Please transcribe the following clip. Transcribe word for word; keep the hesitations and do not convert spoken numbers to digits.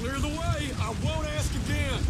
Clear the way. I won't ask again.